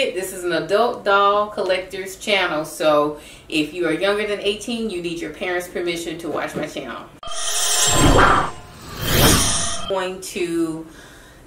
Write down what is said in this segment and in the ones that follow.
forget, this is an adult doll collectors channel, so if you are younger than 18, you need your parents' permission to watch my channel. I'm going to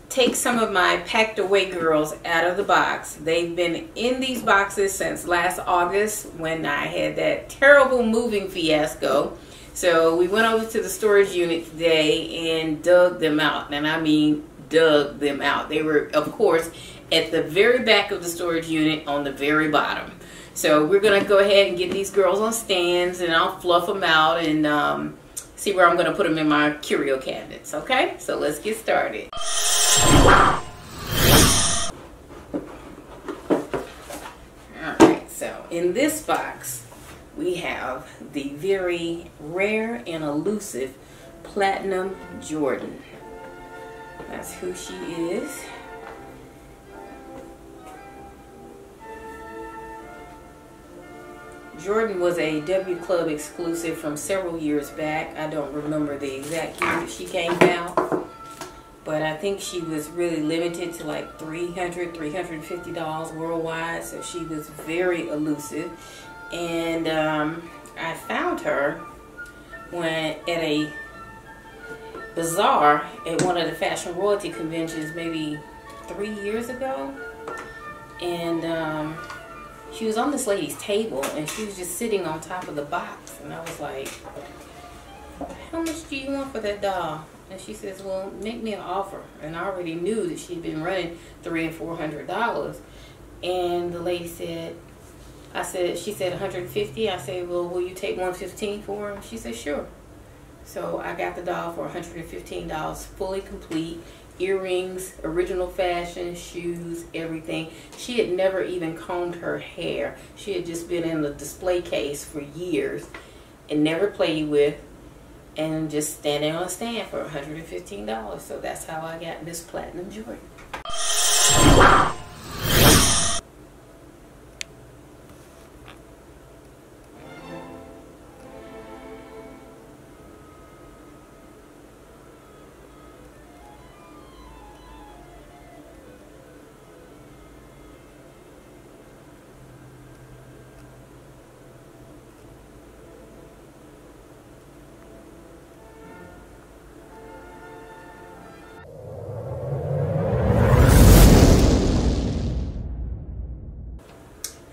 take some of my packed away girls out of the box. They've been in these boxes since last August when I had that terrible moving fiasco. So we went over to the storage unit today and dug them out, and I mean dug them out. They were, of course, at the very back of the storage unit on the very bottom. So we're gonna go ahead and get these girls on stands, and I'll fluff them out and see where I'm gonna put them in my curio cabinets. Okay, so let's get started. Alright, so in this box we have the very rare and elusive Platinum Jordan. That's who she is. Jordan was a W Club exclusive from several years back. I don't remember the exact year that she came out, but I think she was really limited to like $300, $350 worldwide, so she was very elusive. And I found her at a bazaar at one of the Fashion Royalty conventions maybe 3 years ago. And she was on this lady's table, and she was just sitting on top of the box. And I was like, how much do you want for that doll? And she says, well, make me an offer. And I already knew that she'd been running $300 and $400. And the lady said, she said 150. I said, well, will you take 115 for her? She said, sure. So I got the doll for $115, fully complete. Earrings, original fashion, shoes, everything. She had never even combed her hair. She had just been in the display case for years and never played with, and just standing on a stand for $115. So that's how I got Miss Platinum Jordan.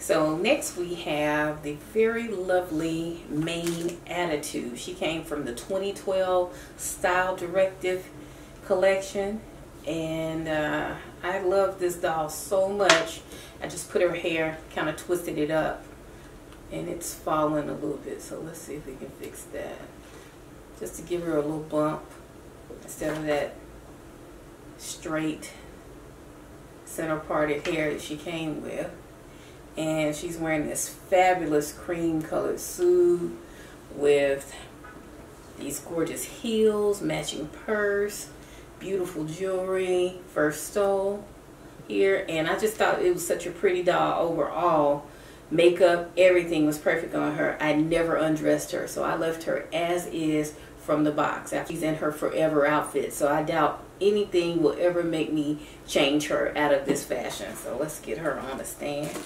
So next we have the very lovely Mane Attitude. She came from the 2012 Style Directive Collection, and I love this doll so much. I just put her hair, kind of twisted it up, and it's falling a little bit. So let's see if we can fix that. Just to give her a little bump instead of that straight center parted hair that she came with. And she's wearing this fabulous cream colored suit with these gorgeous heels, matching purse, beautiful jewelry, fur stole here. And I just thought it was such a pretty doll overall. Makeup, everything was perfect on her. I never undressed her, so I left her as is from the box. She's in her forever outfit, so I doubt anything will ever make me change her out of this fashion. So let's get her on a stand.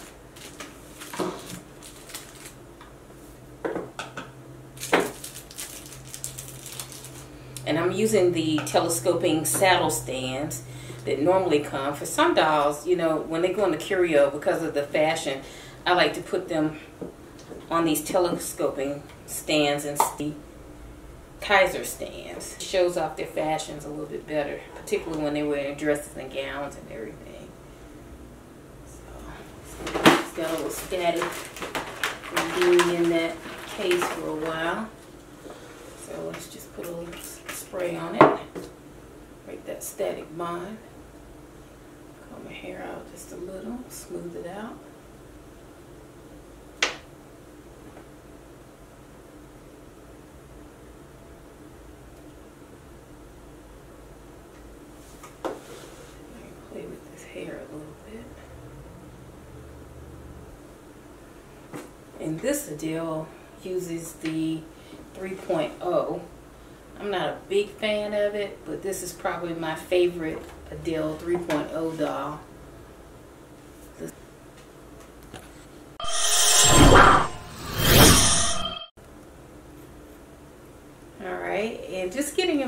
And I'm using the telescoping saddle stands that normally come. For some dolls, you know, when they go in the curio, because of the fashion, I like to put them on these telescoping stands and Kaiser stands. It shows off their fashions a little bit better, particularly when they wear dresses and gowns and everything. So it's got a little static from being in that case for a while. So let's just put a little spray on it, break that static bond. Comb my hair out just a little, smooth it out. Play with this hair a little bit. And this Adele uses the 3.0. I'm not a big fan of it, but this is probably my favorite Adele 3.0 doll.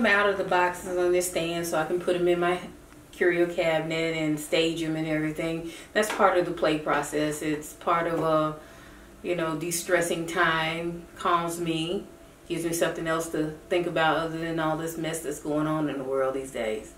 them out of the boxes on this stand so I can put them in my curio cabinet and stage them and everything. That's part of the play process. It's part of a, you know, de-stressing time, calms me, gives me something else to think about other than all this mess that's going on in the world these days.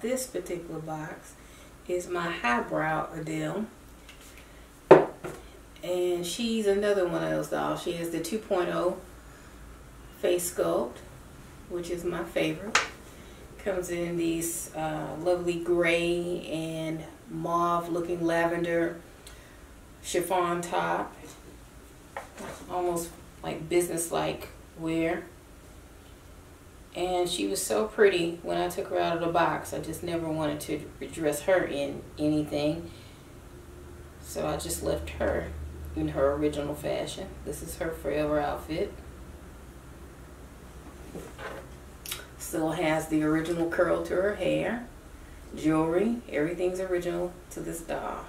This particular box is my highbrow Adele, and she's another one of those dolls. She is the 2.0 face sculpt, which is my favorite. Comes in these lovely gray and mauve looking lavender chiffon top, almost like business-like wear. And she was so pretty when I took her out of the box. I just never wanted to dress her in anything. So I just left her in her original fashion. This is her forever outfit. Still has the original curl to her hair. Jewelry, everything's original to this doll.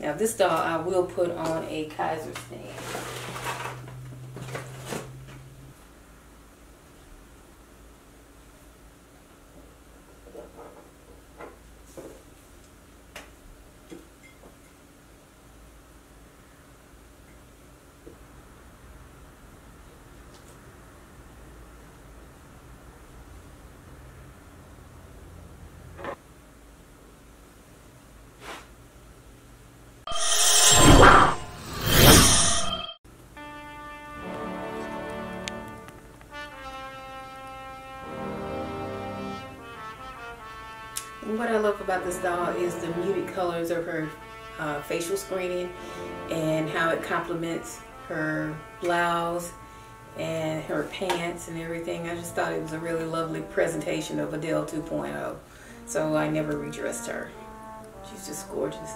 Now this doll I will put on a Kaiser stand. What I love about this doll is the muted colors of her facial screening and how it complements her blouse and her pants and everything. I just thought it was a really lovely presentation of Adele 2.0. So I never redressed her. She's just gorgeous.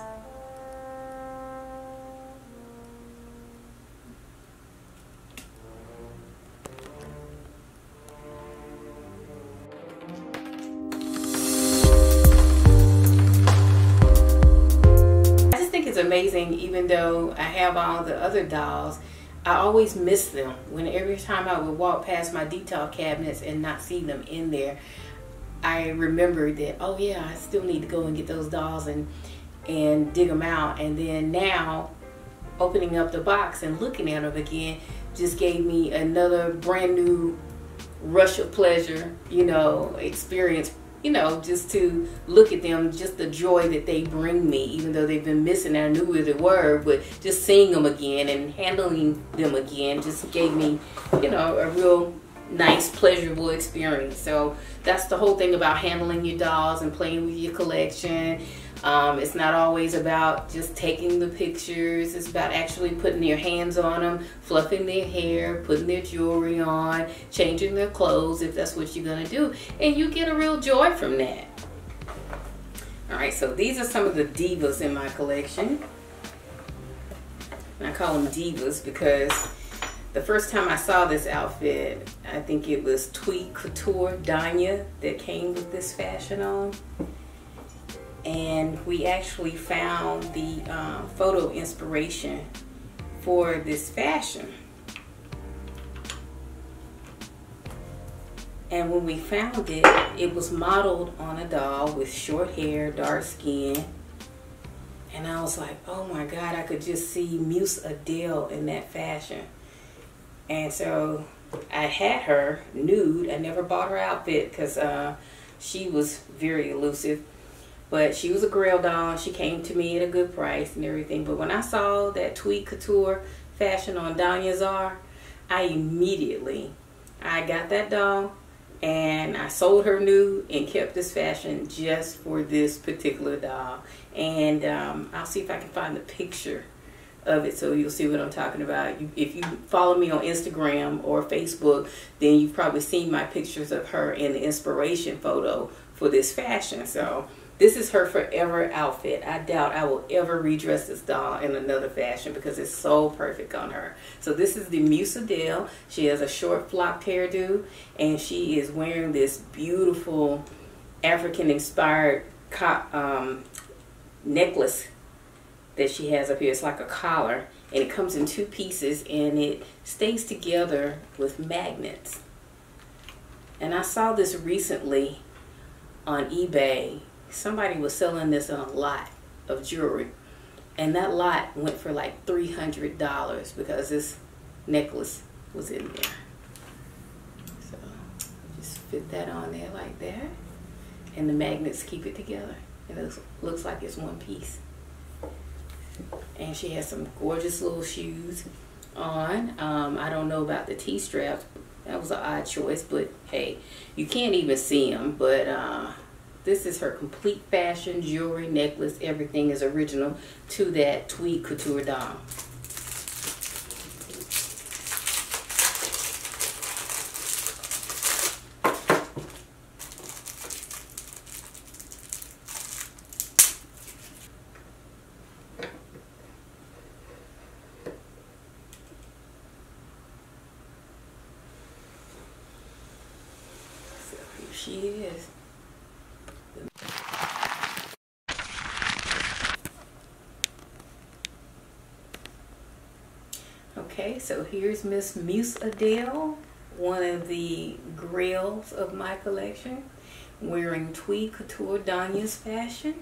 Amazing, even though I have all the other dolls, I always miss them. When every time I would walk past my detail cabinets and not see them in there, I remembered that, oh yeah, I still need to go and get those dolls and dig them out. And then now opening up the box and looking at them again just gave me another brand new rush of pleasure, you know, experience. You know, just to look at them, just the joy that they bring me, even though they've been missing. I knew where they were, but just seeing them again and handling them again just gave me, you know, a real nice, pleasurable experience. So that's the whole thing about handling your dolls and playing with your collection. It's not always about just taking the pictures. It's about actually putting your hands on them, fluffing their hair, putting their jewelry on, changing their clothes if that's what you're gonna do. And you get a real joy from that. All right, so these are some of the divas in my collection. And I call them divas because the first time I saw this outfit, I think it was Tweed Couture Danya that came with this fashion on. And we actually found the photo inspiration for this fashion. And when we found it, it was modeled on a doll with short hair, dark skin. And I was like, oh my God, I could just see Muse Adèle in that fashion. And so I had her nude. I never bought her outfit because she was very elusive. But she was a grail doll. She came to me at a good price and everything. But when I saw that Tweed Couture fashion on Danya's, I immediately, I got that doll and I sold her new and kept this fashion just for this particular doll. And I'll see if I can find the picture of it, so you'll see what I'm talking about. If you follow me on Instagram or Facebook, then you've probably seen my pictures of her in the inspiration photo for this fashion. So this is her forever outfit. I doubt I will ever redress this doll in another fashion because it's so perfect on her. So this is the Muse Adèle. She has a short flopped hairdo, and she is wearing this beautiful African-inspired necklace that she has up here. It's like a collar, and it comes in two pieces, and it stays together with magnets. And I saw this recently on eBay. Somebody was selling this on a lot of jewelry, and that lot went for like $300 because this necklace was in there. So just fit that on there like that, and the magnets keep it together. It looks like it's one piece. And she has some gorgeous little shoes on. I don't know about the T-straps. That was an odd choice, but hey, you can't even see them. But this is her complete fashion, jewelry, necklace, everything is original to that Tweed Couture Danya. So here she is. Okay, so here's Miss Muse Adèle, one of the grails of my collection, wearing Tweed Couture Danya's fashion.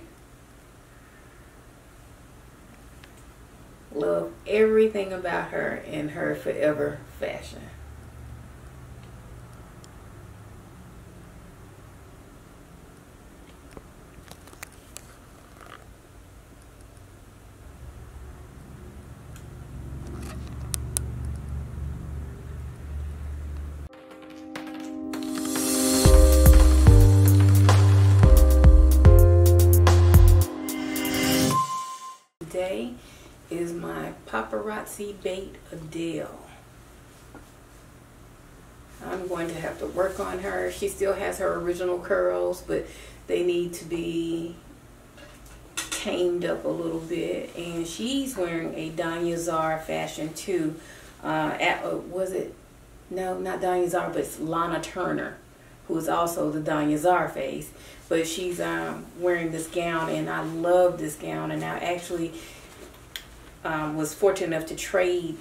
Love everything about her and her forever fashion. Is my paparazzi bait Adele. I'm going to have to work on her. She still has her original curls, but they need to be tamed up a little bit. And she's wearing a Danya Czar fashion too. No, not Danya Czar, but it's Lana Turner, who is also the Danya Czar face. But she's wearing this gown, and I love this gown. And I actually was fortunate enough to trade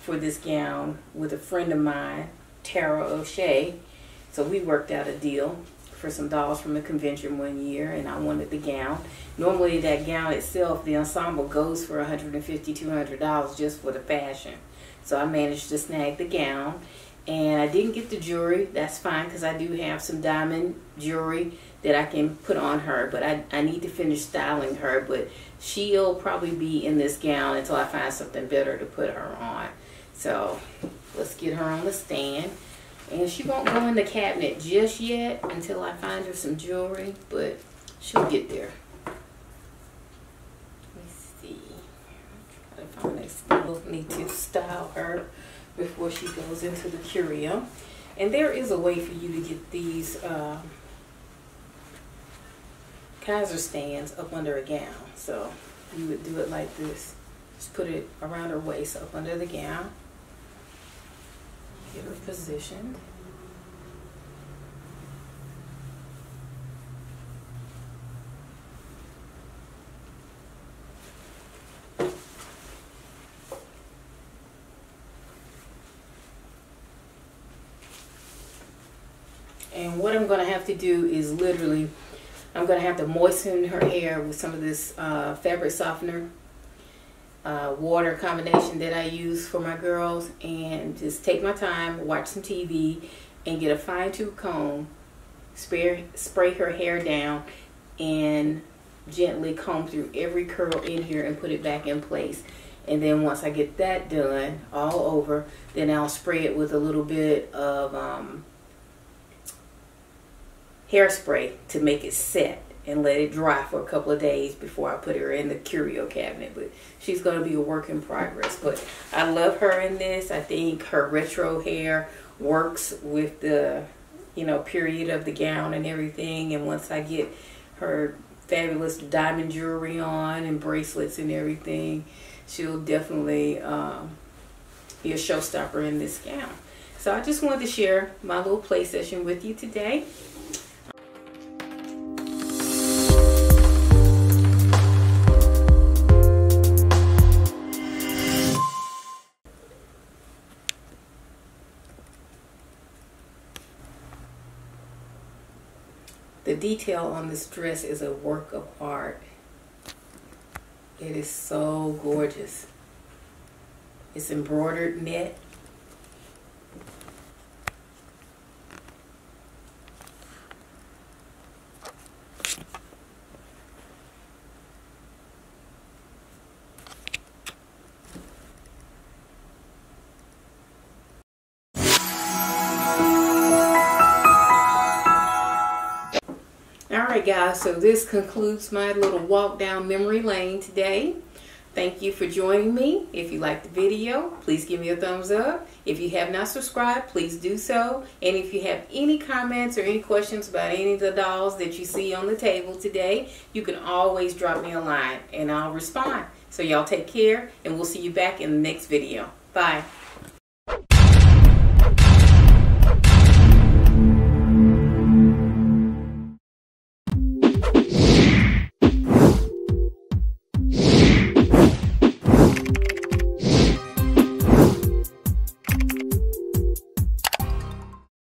for this gown with a friend of mine, Tara O'Shea. So we worked out a deal for some dolls from the convention one year, and I wanted the gown. Normally that gown itself, the ensemble, goes for $150, $200 just for the fashion. So I managed to snag the gown, and I didn't get the jewelry. That's fine, because I do have some diamond jewelry that I can put on her, but I need to finish styling her, but she'll probably be in this gown until I find something better to put her on. So let's get her on the stand, and she won't go in the cabinet just yet until I find her some jewelry, but she'll get there. Let me see, I'm trying to find that. I need to style her before she goes into the curio. And there is a way for you to get these Kaiser stands up under a gown. So you would do it like this. Just put it around her waist, up under the gown. Get her positioned. And what I'm going to have to do is literally I'm going to have to moisten her hair with some of this fabric softener water combination that I use for my girls, and just take my time, watch some TV, and get a fine tooth comb, spray her hair down, and gently comb through every curl in here and put it back in place. And then once I get that done all over, then I'll spray it with a little bit of hairspray to make it set, and let it dry for a couple of days before I put her in the curio cabinet. But she's going to be a work in progress. But I love her in this. I think her retro hair works with the, you know, period of the gown and everything. And once I get her fabulous diamond jewelry on and bracelets and everything, she'll definitely be a showstopper in this gown. So I just wanted to share my little play session with you today. The detail on this dress is a work of art. It is so gorgeous. It's embroidered net. Guys, so this concludes my little walk down memory lane today. Thank you for joining me. If you liked the video, please give me a thumbs up. If you have not subscribed, please do so. And if you have any comments or any questions about any of the dolls that you see on the table today, you can always drop me a line and I'll respond. So y'all take care, and we'll see you back in the next video. Bye.